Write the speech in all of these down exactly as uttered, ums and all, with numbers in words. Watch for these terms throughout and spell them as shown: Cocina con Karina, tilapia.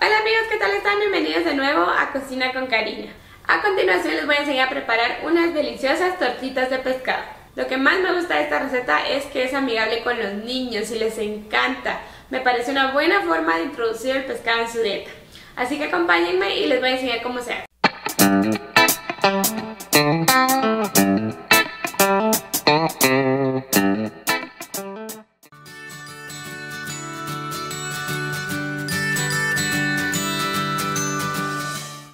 Hola amigos, ¿qué tal están? Bienvenidos de nuevo a Cocina con Karina. A continuación les voy a enseñar a preparar unas deliciosas tortitas de pescado. Lo que más me gusta de esta receta es que es amigable con los niños y les encanta. Me parece una buena forma de introducir el pescado en su dieta. Así que acompáñenme y les voy a enseñar cómo se hace.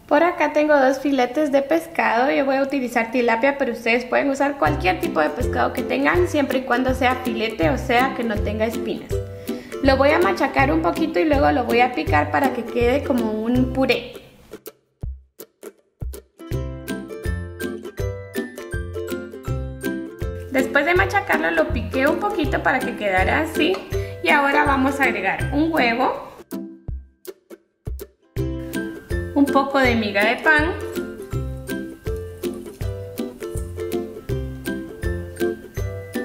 Por acá tengo dos filetes de pescado. Yo voy a utilizar tilapia, pero ustedes pueden usar cualquier tipo de pescado que tengan, siempre y cuando sea filete, o sea que no tenga espinas. Lo voy a machacar un poquito y luego lo voy a picar para que quede como un puré. Después de machacarlo lo piqué un poquito para que quedara así. Y ahora vamos a agregar un huevo, un poco de miga de pan,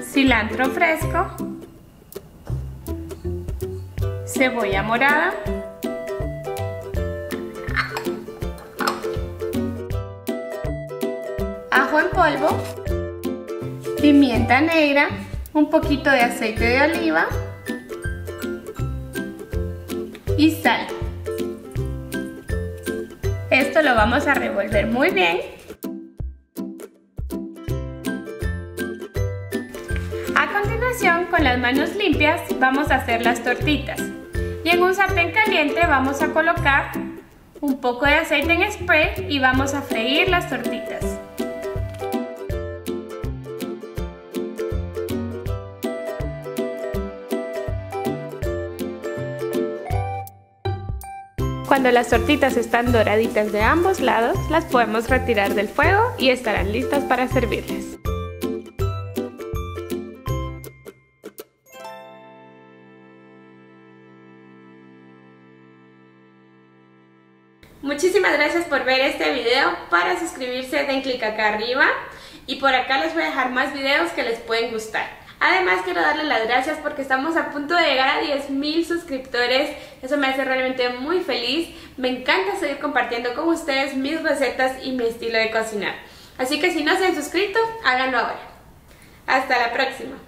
cilantro fresco, cebolla morada, ajo en polvo, pimienta negra, un poquito de aceite de oliva y sal. Esto lo vamos a revolver muy bien. A continuación, con las manos limpias, vamos a hacer las tortitas. Y en un sartén caliente vamos a colocar un poco de aceite en spray y vamos a freír las tortitas. Cuando las tortitas están doraditas de ambos lados, las podemos retirar del fuego y estarán listas para servirles. Muchísimas gracias por ver este video. Para suscribirse den clic acá arriba y por acá les voy a dejar más videos que les pueden gustar. Además, quiero darles las gracias porque estamos a punto de llegar a diez mil suscriptores. Eso me hace realmente muy feliz. Me encanta seguir compartiendo con ustedes mis recetas y mi estilo de cocinar. Así que si no se han suscrito, háganlo ahora. Hasta la próxima.